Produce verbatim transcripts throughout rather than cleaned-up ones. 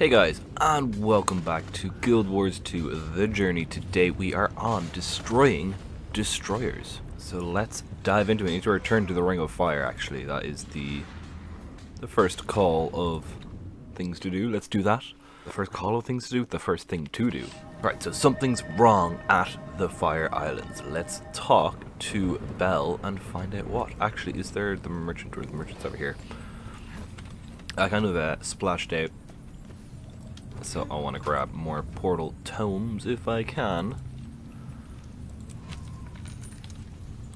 Hey guys, and welcome back to Guild Wars two The Journey. Today we are on destroying destroyers. So let's dive into it. I need to return to the Ring of Fire, actually. That is the the first call of things to do. Let's do that. The first call of things to do, the first thing to do. Right, so something's wrong at the Fire Islands. Let's talk to Belle and find out what. Actually, is there the merchant or the merchant's over here? I kind of uh, splashed out. So I want to grab more portal tomes if I can.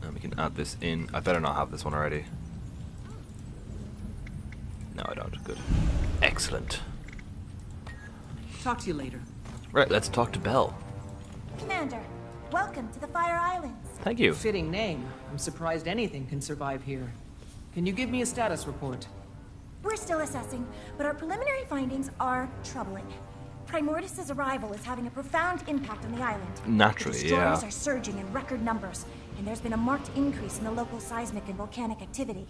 And we can add this in. I better not have this one already. No, I don't. Good. Excellent. Talk to you later. Right, let's talk to Belle. Commander, welcome to the Fire Islands. Thank you. Fitting name. I'm surprised anything can survive here. Can you give me a status report? We're still assessing, but our preliminary findings are troubling. Primordus' arrival is having a profound impact on the island. Naturally, the yeah. Destroyers are surging in record numbers, and there's been a marked increase in the local seismic and volcanic activity.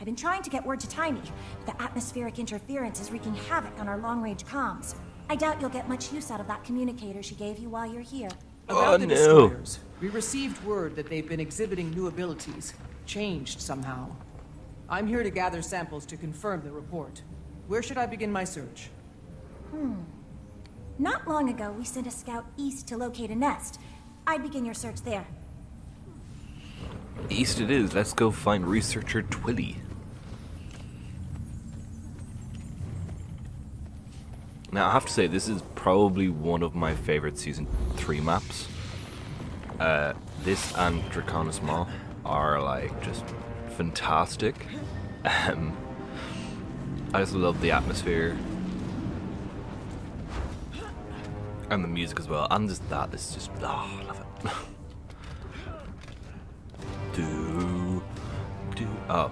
I've been trying to get word to Tiny, but the atmospheric interference is wreaking havoc on our long-range comms. I doubt you'll get much use out of that communicator she gave you while you're here. About oh, the no. Destroyers, we received word that they've been exhibiting new abilities, changed somehow. I'm here to gather samples to confirm the report. Where should I begin my search? Hmm. Not long ago, we sent a scout east to locate a nest. I'd begin your search there. East it is. Let's go find researcher Twilly. Now, I have to say, this is probably one of my favorite Season three maps. Uh, this and Draconis Maw are, like, just... fantastic. Um, I just love the atmosphere and the music as well, and just that it's just ah, oh, I love it. do do oh,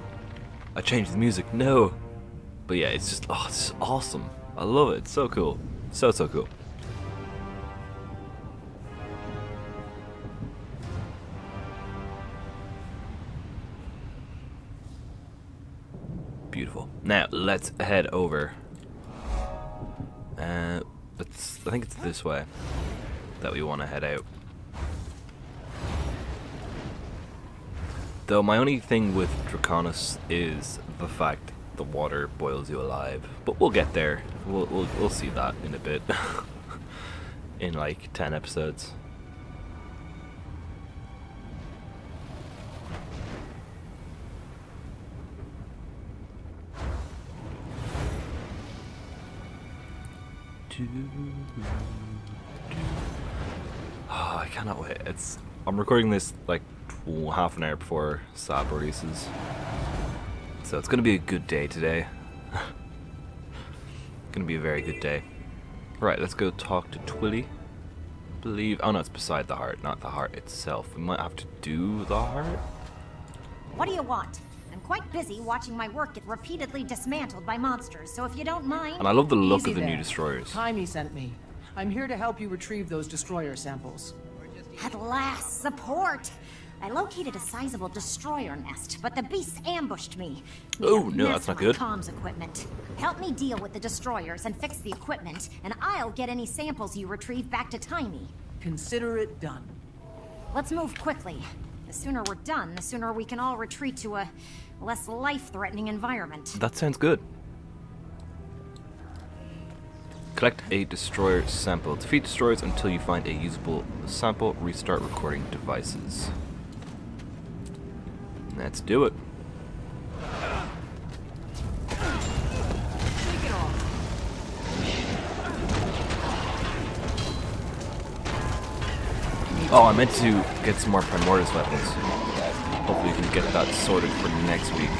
I changed the music. No, but yeah, it's just oh, it's awesome. I love it. It's so cool, so so cool. Beautiful. Now let's head over. Uh, let's, I think it's this way that we want to head out. Though my only thing with Draconis is the fact the water boils you alive. But we'll get there. We'll we'll, we'll see that in a bit. In like ten episodes. Oh, I cannot wait. It's I'm recording this like half an hour before Sab releases, so it's gonna be a good day today. Gonna be a very good day. Right, let's go talk to Twilly. I believe oh no, it's beside the heart, not the heart itself. We might have to do the heart. What do you want? I'm quite busy watching my work get repeatedly dismantled by monsters, so if you don't mind... And I love the look of the new destroyers. Taimi sent me. I'm here to help you retrieve those destroyer samples. At last, support! I located a sizable destroyer nest, but the beasts ambushed me. Oh, no, that's not good. Comms equipment. Help me deal with the destroyers and fix the equipment, and I'll get any samples you retrieve back to Taimi. Consider it done. Let's move quickly. The sooner we're done, the sooner we can all retreat to a less life-threatening environment. That sounds good. Collect a destroyer sample. Defeat destroyers until you find a usable sample. Restart recording devices. Let's do it. Oh, I meant to get some more Primordus weapons. Hopefully we can get that sorted for next week.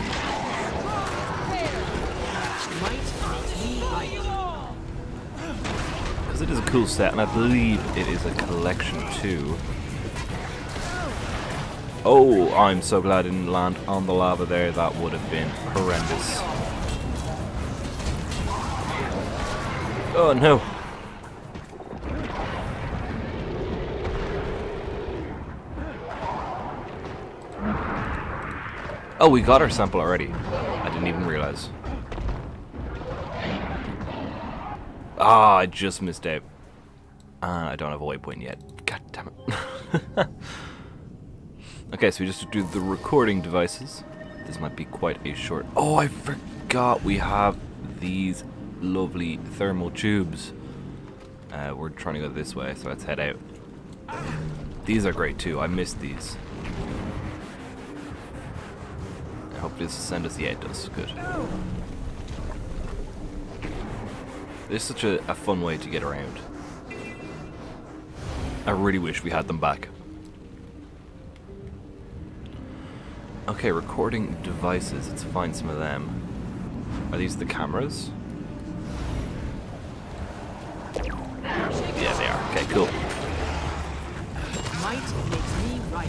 Because it is a cool set, and I believe it is a collection too. Oh, I'm so glad I didn't land on the lava there. That would have been horrendous. Oh no. Oh, we got our sample already. I didn't even realize. Ah, I just missed out. Uh, I don't have a waypoint yet. God damn it. Okay, so we just do the recording devices. This might be quite a short... Oh, I forgot we have these lovely thermal tubes. Uh, we're trying to go this way, so let's head out. These are great too. I missed these. I hope this sends us... Yeah, it does. Good. This is such a, a fun way to get around. I really wish we had them back. Okay, recording devices. Let's find some of them. Are these the cameras? Yeah, they are. Okay, cool. Might makes me right.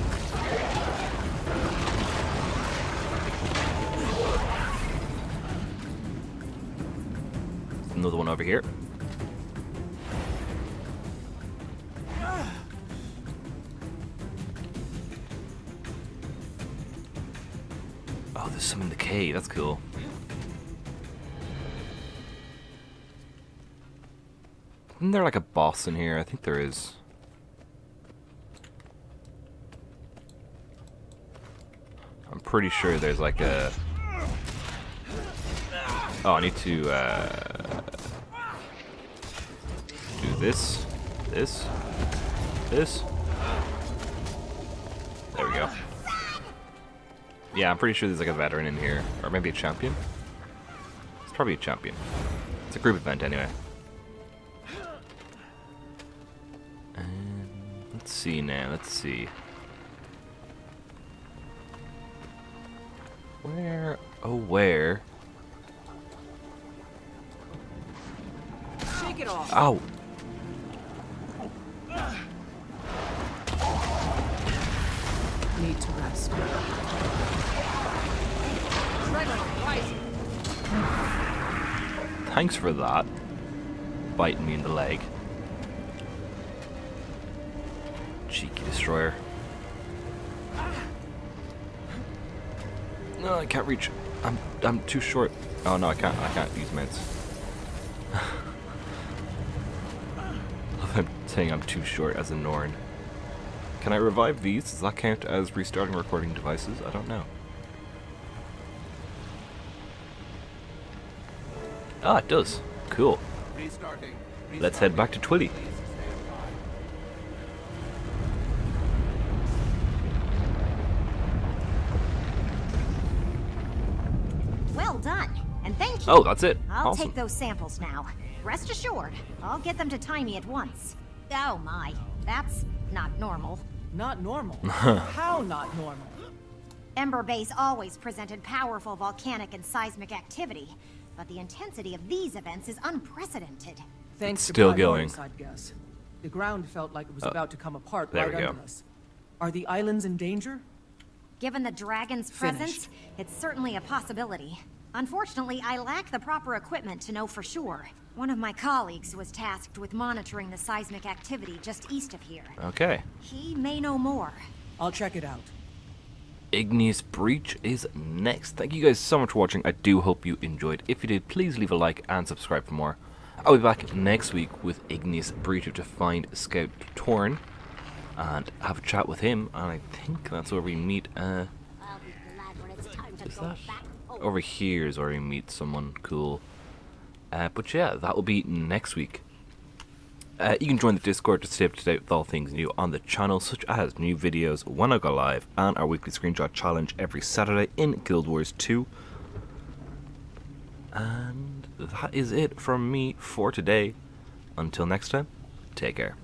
Another one over here. Oh, there's some in the cave. That's cool. Isn't there like a boss in here? I think there is. I'm pretty sure there's like a... Oh, I need to uh, do this, this, this. There we go. Yeah, I'm pretty sure there's like a veteran in here. Or maybe a champion? It's probably a champion. It's a group event anyway. Um, let's see now, let's see. Where, oh where? Shake it off. Ow! Need to rest. Thanks for that. Biting me in the leg. Cheeky destroyer. No, I can't reach. I'm I'm too short. Oh no, I can't I can't use meds. I'm saying I'm too short as a Norn. Can I revive these? Does that count as restarting recording devices? I don't know. Ah, it does. Cool. Restarting. Restarting. Let's head back to Twilly. Well done, and thank you. Oh, that's it. I'll awesome. take those samples now. Rest assured, I'll get them to Taimi at once. Oh my, that's not normal. Not normal? How not normal? Ember Bay's always presented powerful volcanic and seismic activity, but the intensity of these events is unprecedented. Thanks it's still to going. I guess. The ground felt like it was uh, about to come apart there right we under go. us. Are the islands in danger? Given the dragon's Finish. presence, it's certainly a possibility. Unfortunately, I lack the proper equipment to know for sure. One of my colleagues was tasked with monitoring the seismic activity just east of here. Okay. He may know more. I'll check it out. Igneous Breach is next. Thank you guys so much for watching. I do hope you enjoyed. If you did, please leave a like and subscribe for more. I'll be back next week with Igneous Breach to find Scout Torn and have a chat with him. And I think that's where we meet... Uh, I'll be glad when it's time to go back. Over here is where we meet someone cool. Uh, but yeah, that will be next week. Uh, you can join the Discord to stay up to date with all things new on the channel, such as new videos when I go live and our weekly screenshot challenge every Saturday in Guild Wars two. And that is it from me for today. Until next time, take care.